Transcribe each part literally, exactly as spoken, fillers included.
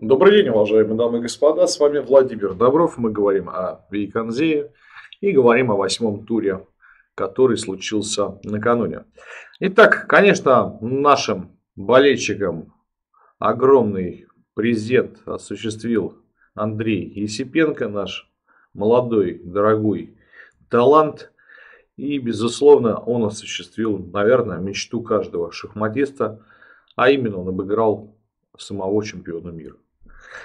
Добрый день, уважаемые дамы и господа, с вами Владимир Добров, мы говорим о Вейк-ан-Зее и говорим о восьмом туре, который случился накануне. Итак, конечно, нашим болельщикам огромный презент осуществил Андрей Есипенко, наш молодой, дорогой талант. И, безусловно, он осуществил, наверное, мечту каждого шахматиста, а именно он обыграл самого чемпиона мира.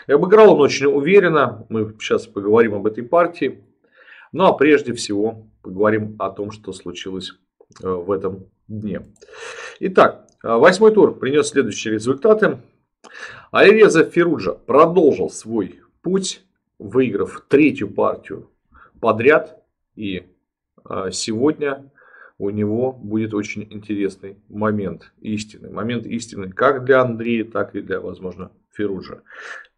И обыграл он очень уверенно, мы сейчас поговорим об этой партии, ну а прежде всего поговорим о том, что случилось в этом дне. Итак, восьмой тур принес следующие результаты. Ареза Фируджа продолжил свой путь, выиграв третью партию подряд, и сегодня у него будет очень интересный момент истины. Момент истины как для Андрея, так и для, возможно, Фируджа.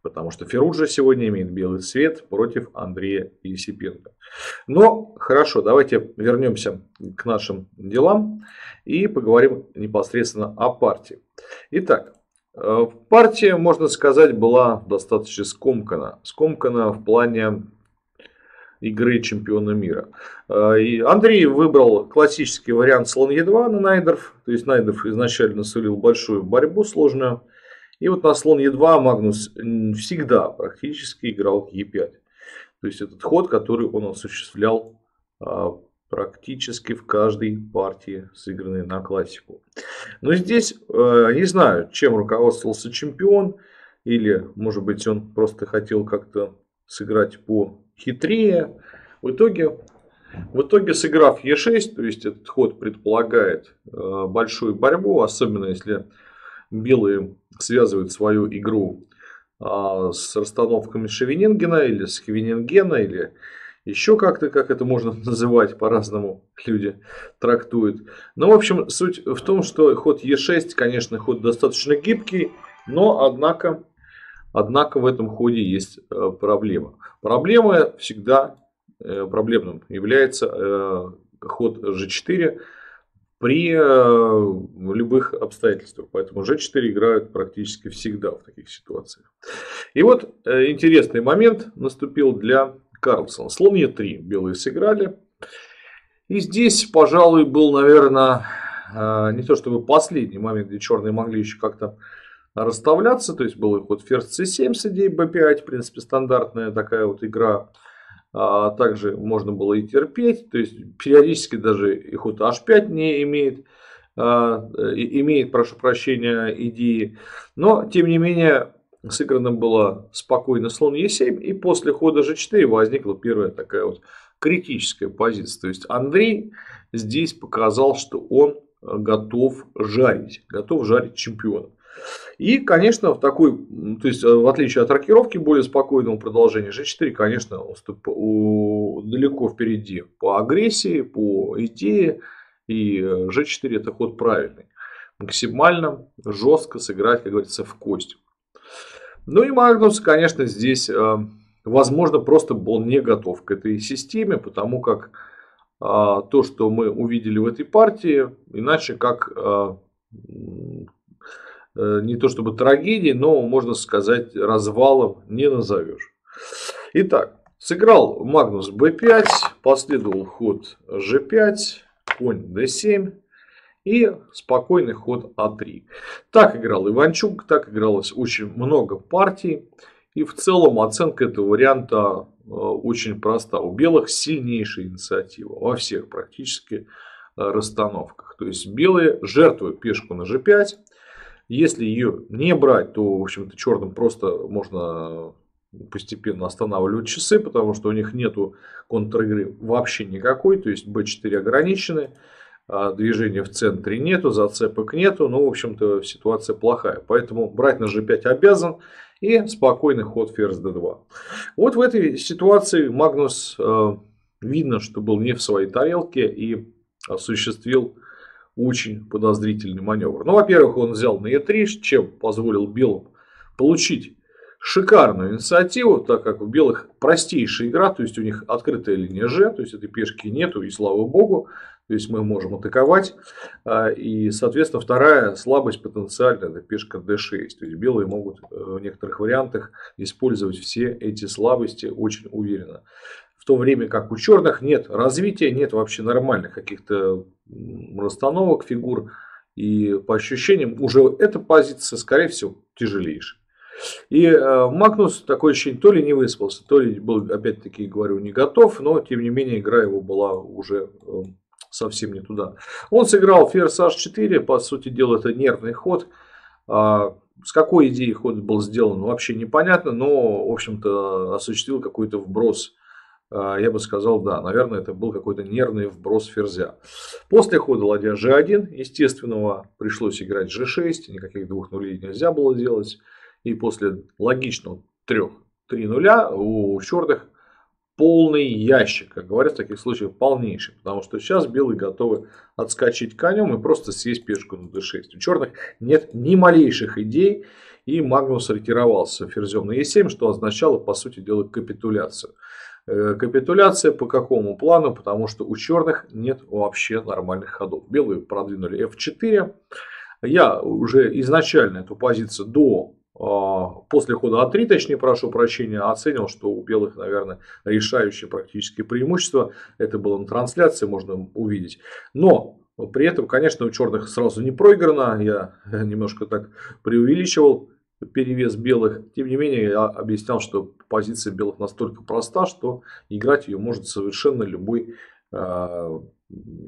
Потому что Фируджа сегодня имеет белый цвет против Андрея Есипенко. Но хорошо, давайте вернемся к нашим делам и поговорим непосредственно о партии. Итак, партия, можно сказать, была достаточно скомкана. Скомкана в плане игры чемпиона мира. И Андрей выбрал классический вариант слон е два на Найдорф. То есть Найдорф изначально сулил большую борьбу сложную. И вот на слон е два Магнус всегда практически играл е пять. То есть этот ход, который он осуществлял практически в каждой партии, сыгранной на классику. Но здесь не знаю, чем руководствовался чемпион. Или, может быть, он просто хотел как-то сыграть по хитрее. В итоге, в итоге, сыграв е шесть, то есть этот ход предполагает э, большую борьбу, особенно если белые связывают свою игру э, с расстановками Шевенингена или с Хвенингена, или еще как-то, как это можно называть, по-разному люди трактуют. Но, в общем, суть в том, что ход е шесть, конечно, ход достаточно гибкий, но, однако... Однако в этом ходе есть проблема. Проблема всегда проблемным является ход же четыре при любых обстоятельствах. Поэтому же четыре играют практически всегда в таких ситуациях. И вот интересный момент наступил для Карлсена. Слон е три белые сыграли. И здесь, пожалуй, был, наверное, не то чтобы последний момент, где черные могли еще как-то расставляться, то есть был и ход ферзь це семь с идеей бэ пять, в принципе стандартная такая вот игра, а также можно было и терпеть, то есть периодически даже и ход аш пять не имеет, а, имеет, прошу прощения, идеи, но тем не менее сыграно было спокойно слон е семь, и после хода же четыре возникла первая такая вот критическая позиция, то есть Андрей здесь показал, что он готов жарить, готов жарить чемпиона. И, конечно, в такой, то есть, в отличие от рокировки, более спокойного продолжения же четыре, конечно, уступ, у, далеко впереди по агрессии, по идее. И же четыре это ход правильный. Максимально жестко сыграть, как говорится, в кость. Ну и Магнус, конечно, здесь, возможно, просто был не готов к этой системе, потому как то, что мы увидели в этой партии, иначе как... Не то чтобы трагедии, но, можно сказать, развалом не назовешь. Итак, сыграл Магнус бэ пять, последовал ход же пять, конь дэ семь и спокойный ход а три. Так играл Иванчук, так игралось очень много партий. И в целом оценка этого варианта очень проста. У белых сильнейшая инициатива во всех практически расстановках. То есть белые жертвуют пешку на же пять. Если ее не брать, то, в общем-то, черным просто можно постепенно останавливать часы, потому что у них нету контр-игры вообще никакой. То есть бэ четыре ограничены, движения в центре нету, зацепок нету. Ну, в общем-то, ситуация плохая. Поэтому брать на же пять обязан. И спокойный ход ферзь дэ два. Вот в этой ситуации Магнус, видно, что был не в своей тарелке и осуществил очень подозрительный маневр. Ну, во-первых, он взял на е три, чем позволил белым получить шикарную инициативу, так как у белых простейшая игра, то есть у них открытая линия же, то есть этой пешки нету, и слава богу. То есть мы можем атаковать. И, соответственно, вторая слабость потенциальная — это пешка дэ шесть. То есть белые могут в некоторых вариантах использовать все эти слабости очень уверенно. В то время как у черных нет развития, нет вообще нормальных каких-то расстановок фигур. И по ощущениям уже эта позиция, скорее всего, тяжелейшая. И э, Магнус, такое ощущение, то ли не выспался, то ли был, опять-таки, говорю, не готов, но, тем не менее, игра его была уже э, совсем не туда. Он сыграл ферзь аш четыре, по сути дела, это нервный ход. А, с какой идеей ход был сделан, вообще непонятно, но, в общем-то, осуществил какой-то вброс. Я бы сказал, да, наверное, это был какой-то нервный вброс ферзя. После хода ладья жэ один, естественного, пришлось играть жэ шесть, никаких двух нулей нельзя было делать. И после логичного трех, три нуля у черных полный ящик, как говорят в таких случаях, полнейший. Потому что сейчас белые готовы отскочить конем и просто съесть пешку на дэ шесть. У черных нет ни малейших идей, и Магнус ретировался ферзем на е семь, что означало, по сути дела, капитуляцию. Капитуляция по какому плану? Потому что у черных нет вообще нормальных ходов. Белые продвинули эф четыре. Я уже изначально эту позицию до, после хода а три, точнее, прошу прощения, оценил, что у белых, наверное, решающее практически преимущество. Это было на трансляции, можно увидеть. Но при этом, конечно, у черных сразу не проиграно. Я немножко так преувеличивал перевес белых. Тем не менее, я объяснял, что позиция белых настолько проста, что играть ее может совершенно любой э,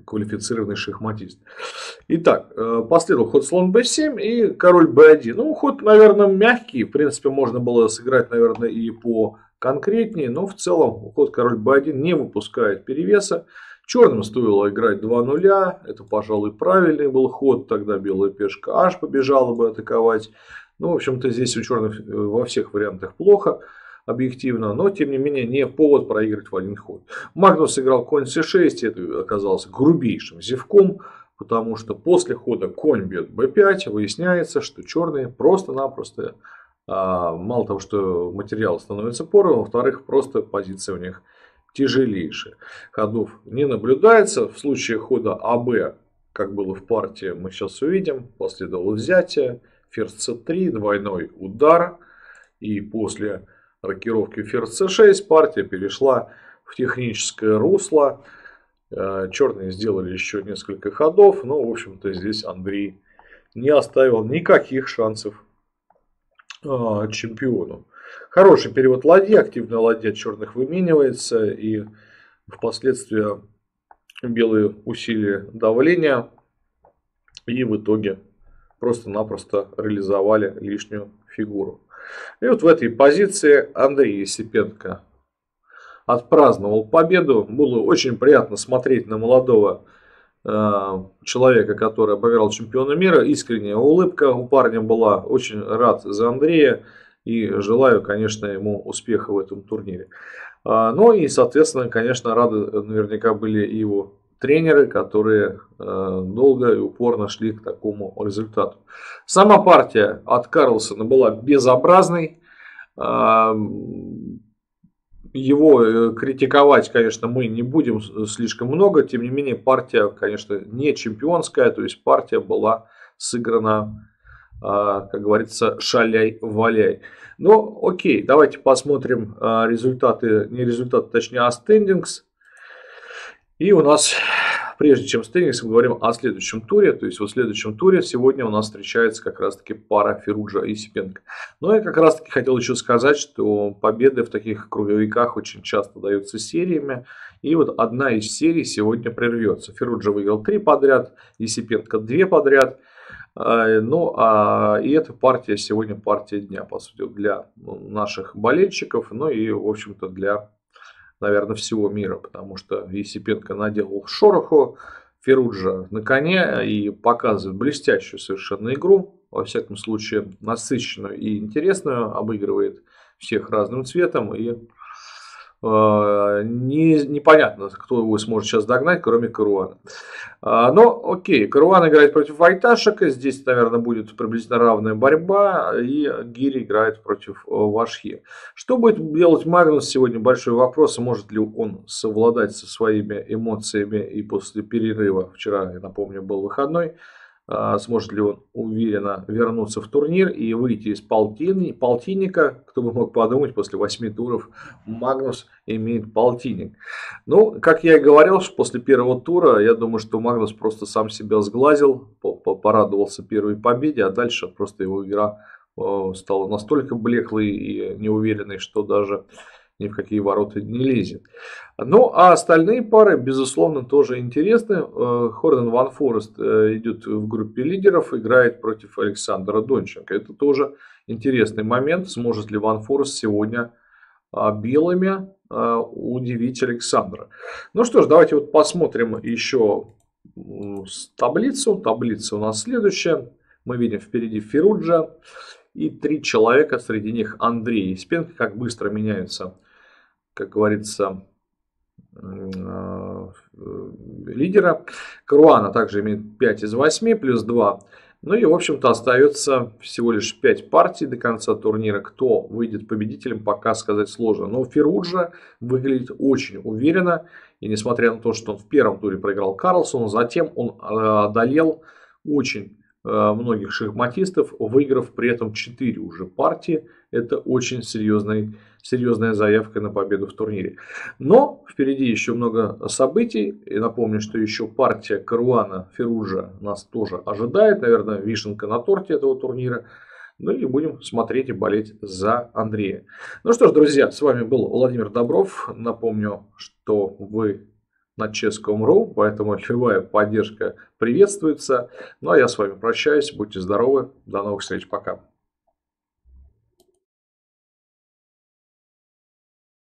квалифицированный шахматист. Итак, э, последовал ход слон бэ семь и король бэ один. Ну, ход, наверное, мягкий. В принципе, можно было сыграть, наверное, и поконкретнее. Но в целом ход король бэ один не выпускает перевеса. Черным стоило играть два нуля. Это, пожалуй, правильный был ход. Тогда белая пешка аж побежала бы атаковать. Ну, в общем-то, здесь у черных во всех вариантах плохо, объективно, но, тем не менее, не повод проиграть в один ход. Магнус сыграл конь цэ шесть, и это оказалось грубейшим зевком, потому что после хода конь бьет бэ пять, выясняется, что черные просто-напросто, а, мало того, что материал становится поровну, во-вторых, просто позиция у них тяжелейшая. Ходов не наблюдается. В случае хода АБ, как было в партии, мы сейчас увидим, последовало взятие. Ферзь цэ три, двойной удар. И после рокировки ферзь цэ шесть партия перешла в техническое русло. Черные сделали еще несколько ходов. Но, в общем-то, здесь Андрей не оставил никаких шансов чемпиону. Хороший перевод ладьи. Активная ладья черных выменивается. И впоследствии белые усилили давление. И в итоге просто-напросто реализовали лишнюю фигуру. И вот в этой позиции Андрей Есипенко отпраздновал победу. Было очень приятно смотреть на молодого э, человека, который обыграл чемпиона мира. Искренняя улыбка у парня была. Очень рад за Андрея и желаю, конечно, ему успеха в этом турнире. А, ну и, соответственно, конечно, рады наверняка были и его тренеры, которые э, долго и упорно шли к такому результату. Сама партия от Карлсена была безобразной. Э, его критиковать, конечно, мы не будем слишком много. Тем не менее, партия, конечно, не чемпионская. То есть, партия была сыграна, э, как говорится, шаляй-валяй. Ну, окей, давайте посмотрим э, результаты, не результаты, точнее, а стендингс. И у нас, прежде чем с теннисом, говорим о следующем туре. То есть, в следующем туре сегодня у нас встречается как раз-таки пара Фируджа и Есипенко. Но я как раз-таки хотел еще сказать, что победы в таких круговиках очень часто даются сериями. И вот одна из серий сегодня прервется. Фируджа выиграл три подряд, Есипенко два подряд. Ну, а и эта партия сегодня партия дня, по сути, для наших болельщиков. Ну и, в общем-то, для, наверное, всего мира, потому что Есипенко наделал шороху, Фируджа на коне и показывает блестящую совершенно игру, во всяком случае насыщенную и интересную, обыгрывает всех разным цветом и Не, непонятно, кто его сможет сейчас догнать, кроме Каруана. Но окей, Каруана играет против Вайташека. Здесь, наверное, будет приблизительно равная борьба. И Гири играет против Вашхи. Что будет делать Магнус сегодня? Большой вопрос. Может ли он совладать со своими эмоциями и после перерыва? Вчера, я напомню, был выходной. Сможет ли он уверенно вернуться в турнир и выйти из полтин, полтинника? Кто бы мог подумать, после восьми туров Магнус имеет полтинник. Ну, как я и говорил, что после первого тура, я думаю, что Магнус просто сам себя сглазил, порадовался первой победе, а дальше просто его игра стала настолько блеклой и неуверенной, что даже ни в какие ворота не лезет. Ну, а остальные пары, безусловно, тоже интересны. Хорден Ван Форест идет в группе лидеров, играет против Александра Донченко. Это тоже интересный момент. Сможет ли Ван Форест сегодня белыми удивить Александра? Ну что ж, давайте вот посмотрим еще таблицу. Таблица у нас следующая. Мы видим впереди Фируджа. И три человека, среди них Андрей Есипенко. Как быстро меняются, как говорится, лидера. Каруана также имеет пять из восьми, плюс два. Ну и, в общем-то, остается всего лишь пять партий до конца турнира. Кто выйдет победителем, пока сказать сложно. Но Фируджа выглядит очень уверенно. И несмотря на то, что он в первом туре проиграл Карлсену, затем он одолел очень многих шахматистов, выиграв при этом четыре уже партии. Это очень серьезный, серьезная заявка на победу в турнире. Но впереди еще много событий. И напомню, что еще партия Каруана-Фируджа нас тоже ожидает. Наверное, вишенка на торте этого турнира. Ну и будем смотреть и болеть за Андрея. Ну что ж, друзья, с вами был Владимир Добров. Напомню, что вы на чес точка ком точка ру, поэтому любая поддержка приветствуется. Ну а я с вами прощаюсь, будьте здоровы, до новых встреч, пока.